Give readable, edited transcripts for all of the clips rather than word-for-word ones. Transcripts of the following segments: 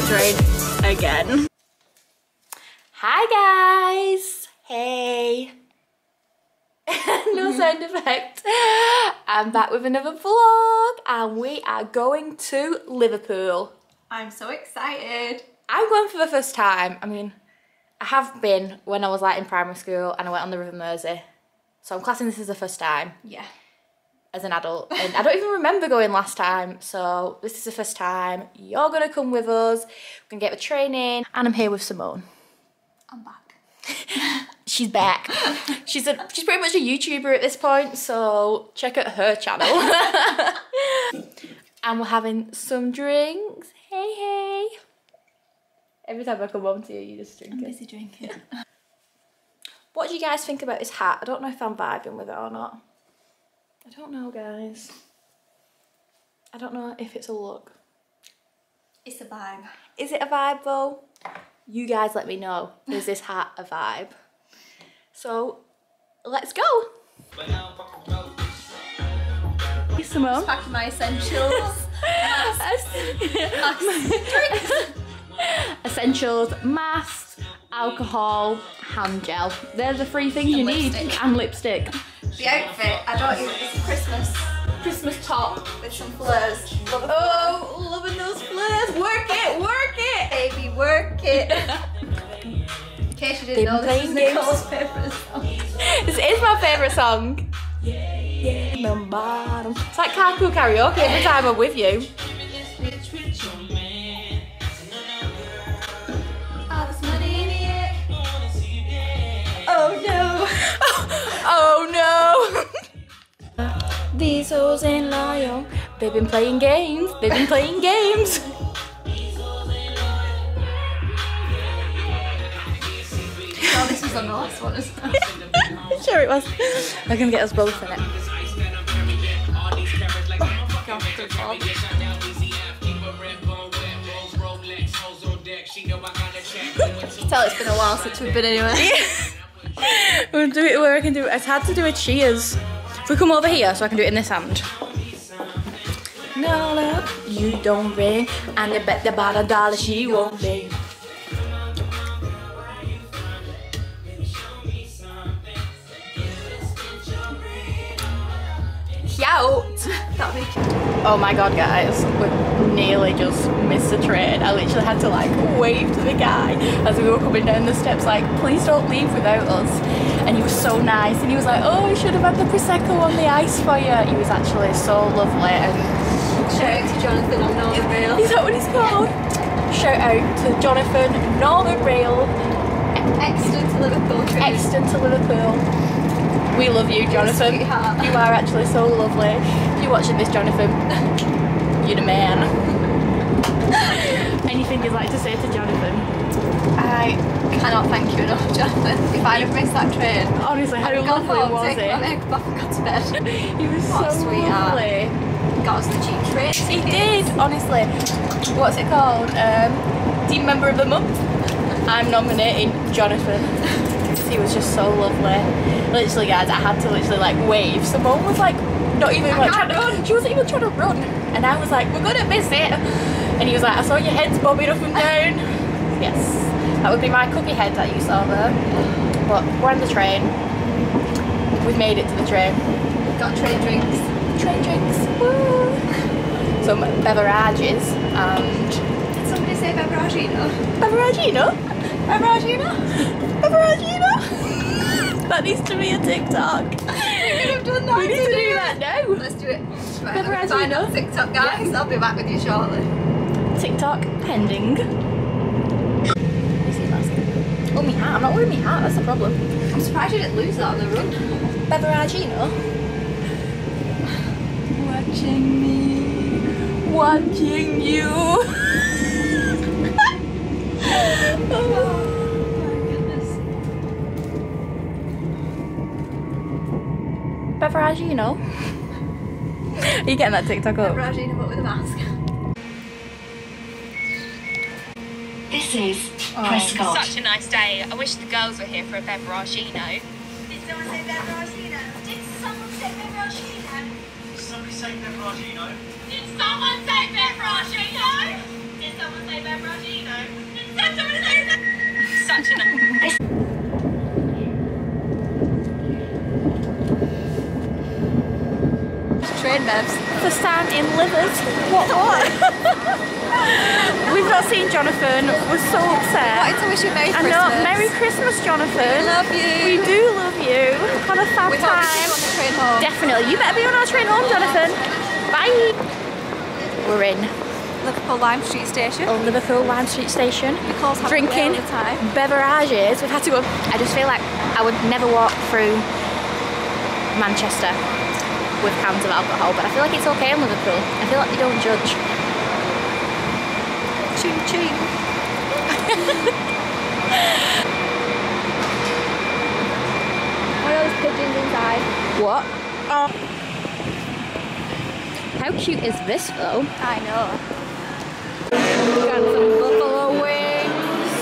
the train again. Hi guys! Hey! No sound effect. I'm back with another vlog and we are going to Liverpool. I'm so excited. I'm going for the first time. I mean, I have been when I was like in primary school and I went on the River Mersey. So I'm classing this as the first time. Yeah. As an adult, and I don't even remember going last time, so this is the first time. You're gonna come with us, we're gonna get the train in, and I'm here with Simone. I'm back. She's back. She's pretty much a YouTuber at this point, so check out her channel. And we're having some drinks. Hey, hey. Every time I come home to you, you just drink it. I'm busy drinking. What do you guys think about this hat? I don't know if I'm vibing with it or not. I don't know, guys. I don't know if it's a look. It's a vibe. Is it a vibe, though? You guys let me know. Is this hat a vibe? So, let's go. Hey, Simone. Just packing my essentials. Essentials, masks, alcohol, hand gel. They're the three things you need. And lipstick. The outfit, I don't even, it's a Christmas top with some flares. Oh, loving those flares. Work it, baby, work it. In case you didn't know, this is Nicole's favourite song. This is my favourite song. It's like Carpool Karaoke every time I'm with you. These hoes ain't loyal. They've been playing games. They've been playing games. Oh, this was on the last one, isn't it? Sure it was. They're gonna get us both in it. Oh, God, good God. I can tell it's been a while since we've been anywhere. We'll do it where I can do it. It's hard to do a cheers. If we come over here, so I can do it in this hand. No, no, you don't ring, and I bet the bottle dollar she won't ring. Shout! Oh my god, guys, we nearly just missed the train. I literally had to like wave to the guy as we were coming down the steps, like, please don't leave without us. And he was so nice, and he was like, oh, we should have had the Prosecco on the ice for you. He was actually so lovely. And shout out to Jonathan on Northern Rail. Is that what he's called? Yeah. Shout out to Jonathan, Northern Rail. Exton to Liverpool. Exton to Liverpool. We love you, Jonathan. You are actually so lovely. If you're watching this, Jonathan, you're the man. Anything you'd like to say to Jonathan? I cannot thank you enough, Jonathan. If I had missed that train, honestly, how lovely was it? I had gone home, got to bed. He was so sweet. Got us the cheap train. He did, honestly. What's it called? Team Member of the Month. I'm nominating Jonathan. He was just so lovely. Literally, guys, I had to literally like wave. Simone was like, not even like trying to run. She wasn't even trying to run, and I was like, we're gonna miss it. And he was like, I saw your heads bobbing up and down. Yes, that would be my cookie head that you saw there. But we're on the train. We've made it to the train. We've got train drinks. Train drinks. Woo! Some beverages and... Did somebody say beveragino? Beveragino? Beveragino? Beveragino? That needs to be a TikTok. We've done that. We need to do that now. Let's do it. Right, beveragino. TikTok, guys. Yes. I'll be back with you shortly. TikTok pending. Oh, my hat. I'm not wearing my hat, that's the problem. I'm surprised you didn't lose that on the run. Beveragino. Watching me. Watching you. Oh my goodness. Beveragino. Are you getting that TikTok up? Beveragino, but with a mask. This is Prescott. Such a nice day. I wish the girls were here for a beveragino. Did someone say beveragino? Did someone say beveragino? Did somebody say beveragino? Did someone say beveragino? Did someone Train babs. The stand in Livers. What? We've not seen Jonathan. We're so upset. I wanted to wish you Merry Christmas. I know. Merry Christmas, Jonathan. We love you. We do love you. Have a fab time. On the train home. Definitely. You better be on our train home, Jonathan. Bye. We're in Liverpool Lime Street Station. Oh, Liverpool Lime Street Station. Because drinking the time. Beverages. We've had to go. I just feel like I would never walk through Manchester with cans of alcohol, but I feel like it's okay in Liverpool. I feel like you don't judge. Ching ching. What are those pigeons inside? What? Oh. How cute is this though? I know. We've got some buffalo wings.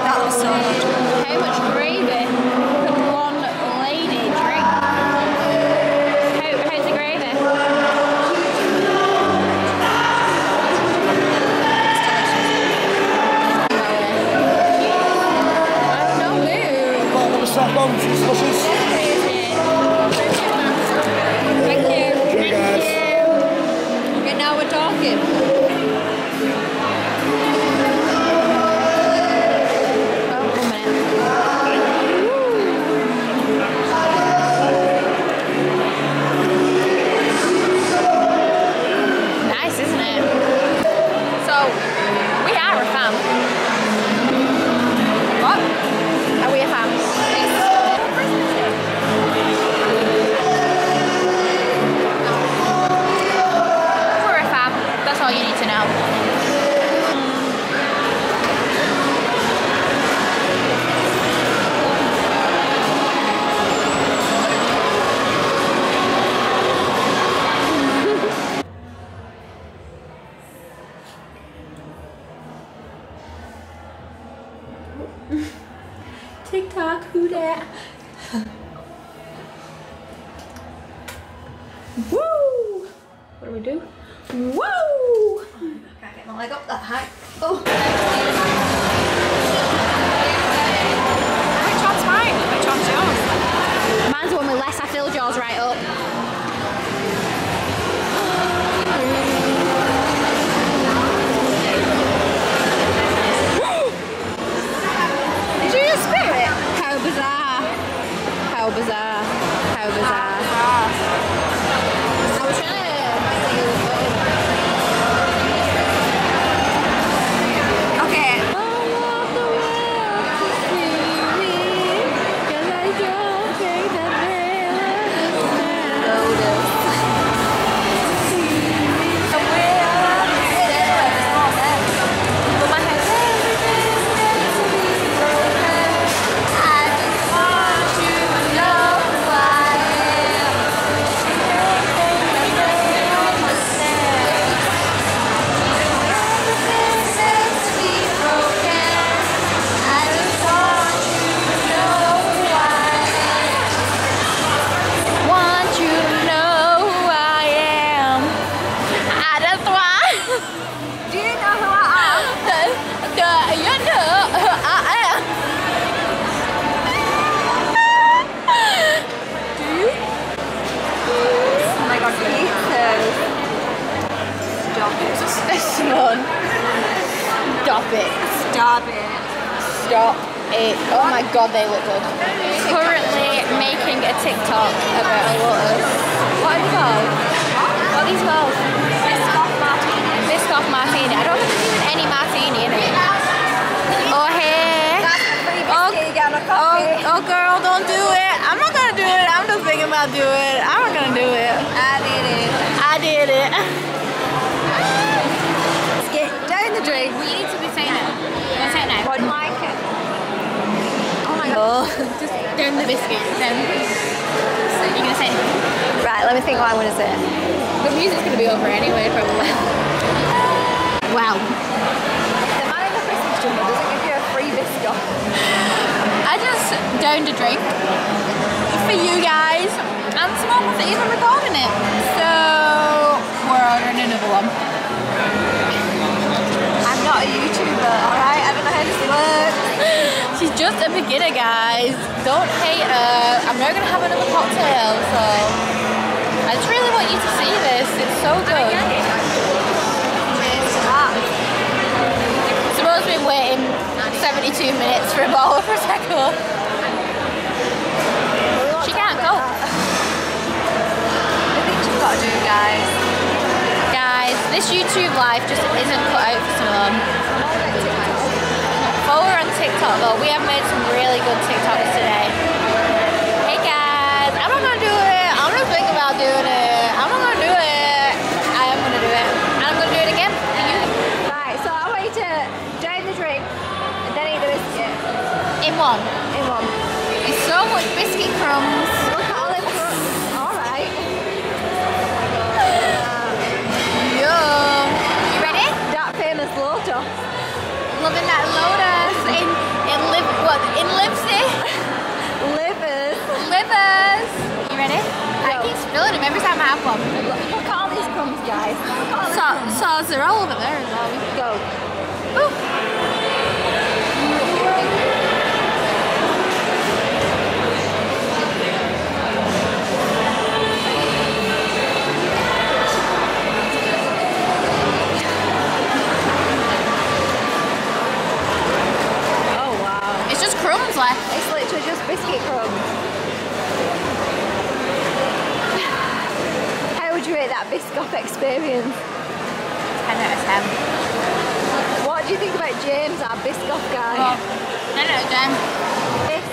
That was so much. How much gravy could one lady drink? How's the gravy? I don't know who. Got them sat down with some sausages. Thank you. Thank you. Okay, now we're talking. TikTok, who dat? Woo! What do we do? Woo! I can't get my leg up that high. Oh! Which one's mine? Which one's yours? Mine's the one with less. I filled yours right up. Oh my god, they look good. Currently making a TikTok about a lotus. What are they called? What are these called? Biscoff martini. Biscoff martini. I don't think there's even any martini in it. Oh hey. Oh girl, don't do it. I'm not gonna do it. I'm just thinking about doing it. I'm not gonna do it. I did it. I did it. Let's get down the drain. We need to be saying it. What's it now? I like it. Just down the biscuit. Then so you're gonna say anything? Right, let me think what I want to say. The music's gonna be over anyway, probably. Wow. The man in the Christmas jumper doesn't give you a free biscuit. I just downed a drink for you guys, and Simone wasn't even recording it, so we're ordering another one. I'm not not a YouTuber, alright? I don't know how this works. She's just a beginner, guys. Don't hate her. I'm now gonna have another cocktail, so I just really want you to see this. It's so good. Simone's been waiting 72 minutes for a bottle of Prosecco. She can't go. I think she's gotta do, guys. This YouTube life just isn't cut out for someone. Follow her on TikTok though. We have made some really good TikToks today. Hey guys, I'm not gonna do it. I'm gonna think about doing it. I'm not gonna do it. I am gonna do it. And I'm gonna do it again for you. Right, so I want you to drain the drink and then eat the biscuit. In one? In one. It's so much biscuit crumbs. Look at all the crumbs. You ready? That famous lotus. Loving that lotus in livers. You ready? Yo. I keep spilling them every time I have one. Look at all these crumbs, guys. So they're all over there as well. We can go. Ooh. Crumbs left. It's literally just biscuit crumbs. How would you rate that Biscoff experience? 10 out of 10. What do you think about James, our Biscoff guy? Oh, 10 out of 10. This.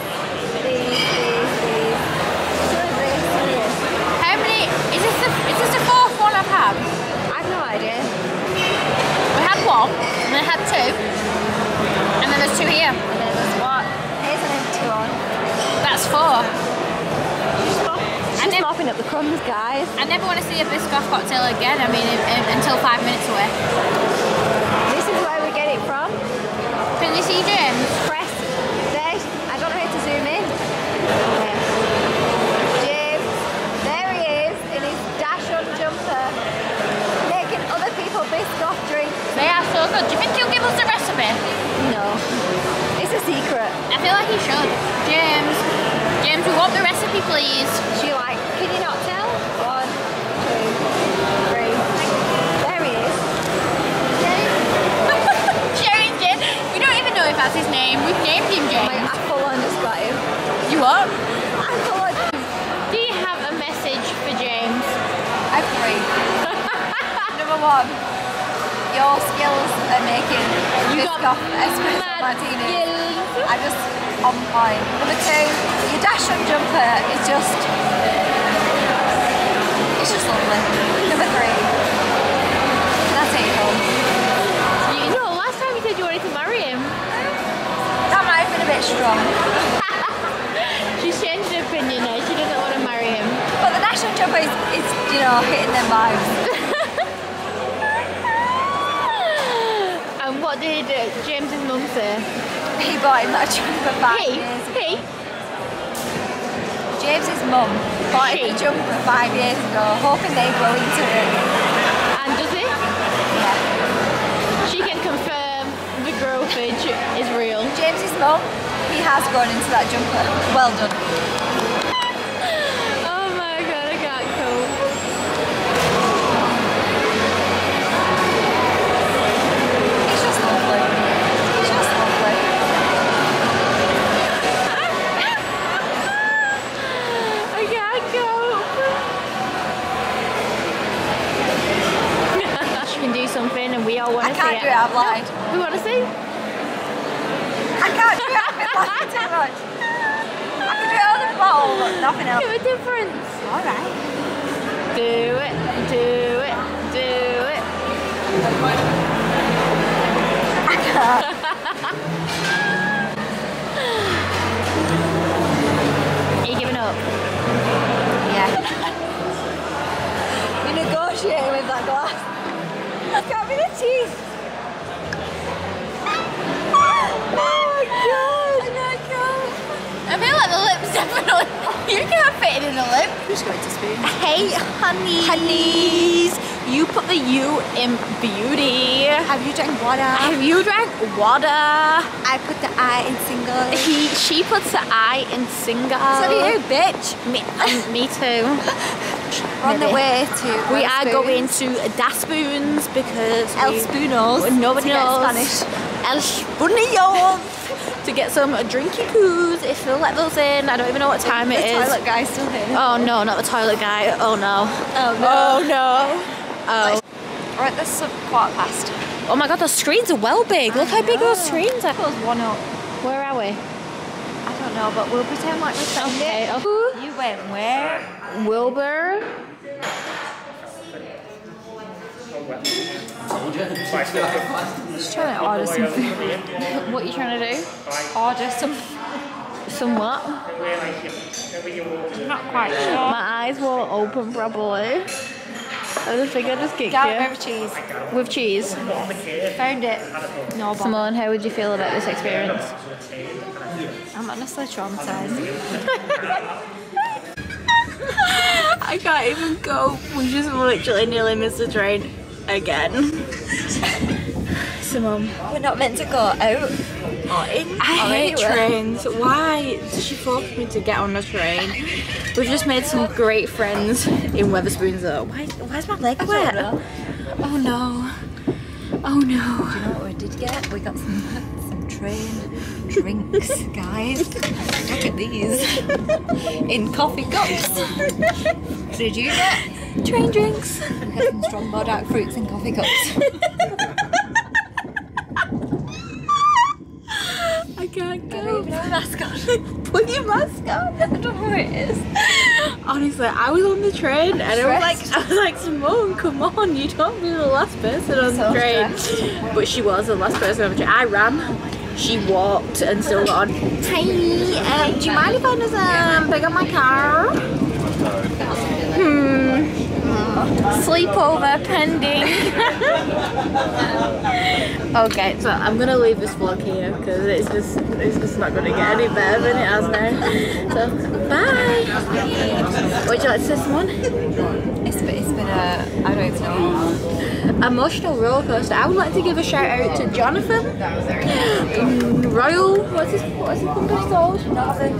How many? Is this the fourth one I've had? I've no idea. We had one, and then I had two, and then there's two here. And then there's one. That's four. She's mopping up the crumbs, guys. I never want to see a Biscoff cocktail again, I mean, until 5 minutes away. This is where we get it from. Can you see James? Press. There. I don't know how to zoom in. Okay. James. There he is in his dash-on jumper. Making other people Biscoff drinks. They are so good. Do you think he'll give us the recipe? No. A secret. I feel like he should. James, we want the recipe, please. She like, can you not tell? 1, 2, 3. There he is. James. James. We don't even know if that's his name. We've named him James. My Apple on just got him. You what? Apple on. Do you have a message for James? I agree. Number 1. Your skills are making Biscoff espresso martini. I just on point. Number 2, your dash-on jumper is just lovely. Number 3, that's it. You know, last time you said you wanted to marry him. That might have been a bit strong. She's changed her opinion now. She doesn't want to marry him. But the dash-on jumper is you know, hitting their vibes. And what did James's mum say? He bought him that jumper back. Hey. James's mum bought him the jumper 5 years ago, hoping they grow into it. And does it? Yeah. She can confirm the growthage is real. James's mum, he has grown into that jumper. Well done. Oh my god, I can't cope. It's just lovely. Something and we all want to see it. I can't do it, I've lied. No, we want to see? I can't do it, I've been lying too much. I can do it on the bottle, but nothing else. Do a difference. Alright. Do it. I can't. Are you giving up? Yeah. You're negotiating with that glass. Look at me, the cheese! Oh my god! I feel like the lips definitely... You can't fit it in a lip. Who's going to spoon? Hey, honeys! You put the U in beauty. Have you drank water? Have you drank water? I put the I in single. She puts the I in single. So do you, bitch. Me too. On the way to we are going to Daspoons because El Spoonos. Nobody knows Spanish. El Spoonos. To get some drinky poos if they'll let those in. I don't even know what time it is. The toilet guy's still here. Oh no, not the toilet guy. Oh no. Oh no. Oh no. Oh. Alright, this is a quarter past. Oh my god, those screens are well big. Look how big those screens are. One up. Where are we? I don't know, but we'll pretend like we're standing. Okay. Oh. You went where? Wilbur? Just trying to order some food. What are you trying to do? Order some... Some what? I'm not quite sure. My eyes won't open probably. I just think I just kicked you. With cheese. With cheese? Found it. No, Simone, how would you feel about this experience? I'm honestly traumatised. I can't even go. We just literally nearly missed the train. Again. Simone. We're not meant to go out or in. I hate trains. Why did she force me to get on a train? We've just made some great friends in Wetherspoons though. Why's my leg wet? Oh no. Oh no. Do you know what we did get? We got some train drinks, guys. Look at these. In coffee cups. What did you get? Train drinks. We had some strong dark fruits and coffee cups. I can't go. I don't even know my mask on. Put your mask on. I don't know where it is. Honestly, I was on the train and I was like, Simone, come on, you don't be the last person on the train. Stressed. But she was the last person on the train. I ran. She walked and still got on. Hi, do you mind if I just pick up my car? Sleepover pending. Okay, so I'm gonna leave this vlog here because it's just not gonna get any better than it has now. So bye. Would you like to say someone? It's been a, I don't know, emotional roller coaster. I would like to give a shout out to Jonathan. Royal, what's his company called?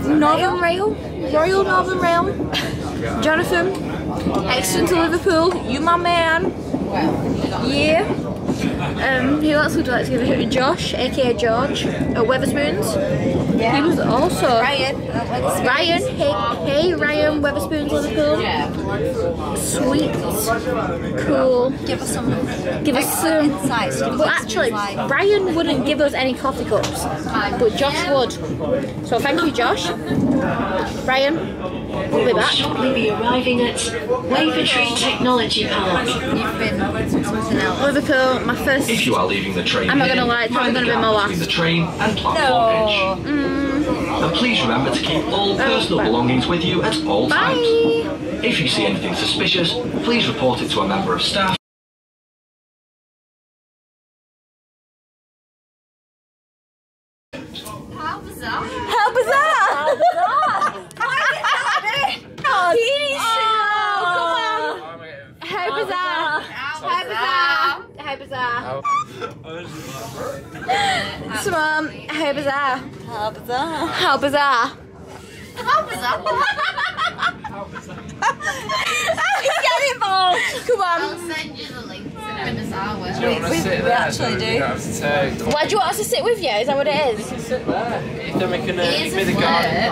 Northern Rail. Royal Northern Rail. Jonathan. Excellent to Liverpool, you my man. Yeah. Who else would you like to give a shout out? Josh, aka George, at Wetherspoons. Yeah. He was also Ryan. Ryan, hey Ryan, Wetherspoons, Liverpool. Yeah. Sweet, cool. Give us some insights. But actually, Ryan wouldn't give us any coffee cups, but Josh would. So thank you, Josh. Ryan. We'll be back. We'll shortly be arriving at Wavertree Technology Park. You've been something else. Liverpool, my first. If you are leaving the train, I'm not going to lie, it's probably going to be my last. The train and platform edge. And please remember to keep all personal belongings with you at all times. If you see anything suspicious, please report it to a member of staff. How bizarre! How bizarre! How bizarre! Simone, how bizarre. How bizarre. How bizarre. How bizarre. How bizarre. Get involved. Come on. I'll send you the link to them as our work. Do you want to sit there? Actually do. Why do you want us to sit with you? Is that what it is? You can sit there. If they're making a garden.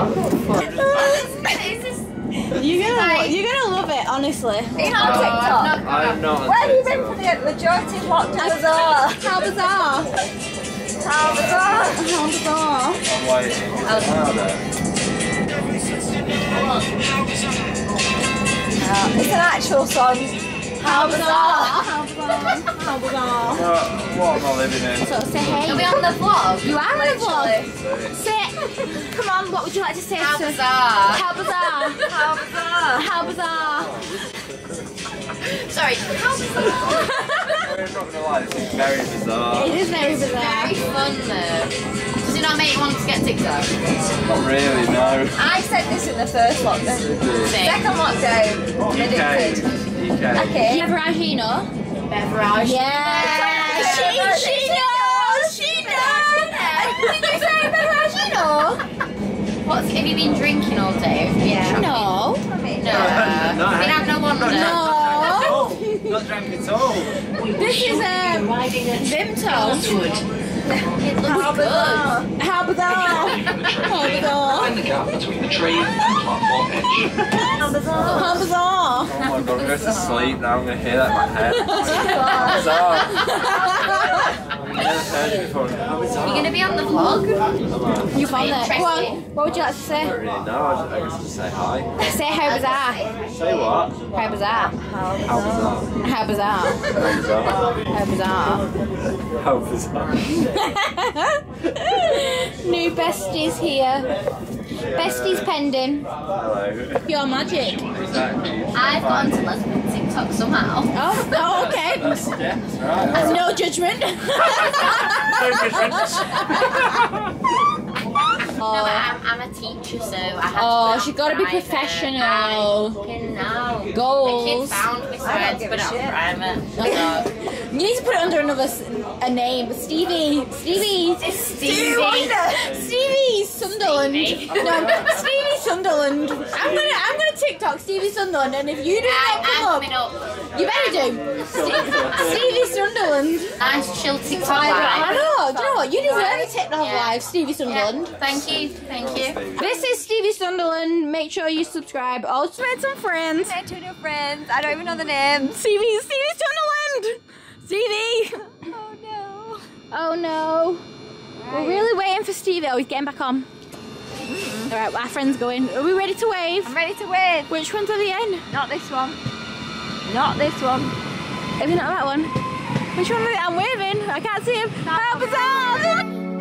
You're gonna love it, honestly. You're not on TikTok. I'm not. Where have you been for the majority of lockdown? How bizarre! How bizarre! How bizarre! How bizarre! I'm waiting. It's an actual song. How bizarre! How bizarre! How bizarre! What am I living in? So say hey. Are we on the vlog? You are on the vlog. Sit. Come on. What would you like to say? How bizarre! How bizarre! How bizarre! How bizarre! Sorry. How bizarre! We're not gonna lie. This is very bizarre. It is very bizarre. It's very fun though. did not make you want to get TikTok? Not really, no. I said this in the first lockdown. Second lockdown, addicted. Okay. Beveragino. Beverage. Yeah. She knows. She knows. Did you say Beveragino? What? Have you been drinking all day? Yeah. No. No. Been having a wonder. No. Not drank at all. This is Vimto. It looks good. How bizarre. And the gap between the train and platform edge. How bizarre. Oh my god, I'm going to sleep now. I'm going to hear that in my head. How bizarre. I've never heard it before. How bizarre. You're going to be on the vlog? You've on it. Well, what would you like to say? I don't really know. I guess I'll just say hi. Say how bizarre. Say what? How bizarre. How bizarre. New besties here. Besties pending. Hello. Your magic. Exactly. I've got onto lesbian TikTok somehow. Oh, okay. That's no judgment. No, I'm a teacher, so I have to. Oh, she's got to be professional. No. Goals. The kids found me, so I had to put it on private. You need to put it under another name. Stevie Sunderland. No, Stevie Sunderland. I'm gonna TikTok Stevie Sunderland, and if you do not come up, you better do. Stevie Sunderland. Nice chill TikTok live. I know. Do you know what? You deserve a TikTok live, Stevie Sunderland. Yeah. Thank you. This is Stevie Sunderland. Make sure you subscribe. Also, made some friends. I made two new friends. I don't even know the name. Stevie Sunderland. Stevie. Oh no. Oh no. Right. We're really waiting for Stevie. Oh, he's getting back on. All right, our friend's going. Are we ready to wave? I'm ready to wave. Which one's at the end? Not this one. Not this one. Maybe not that one. Which one? I'm waving. I can't see him. How bizarre!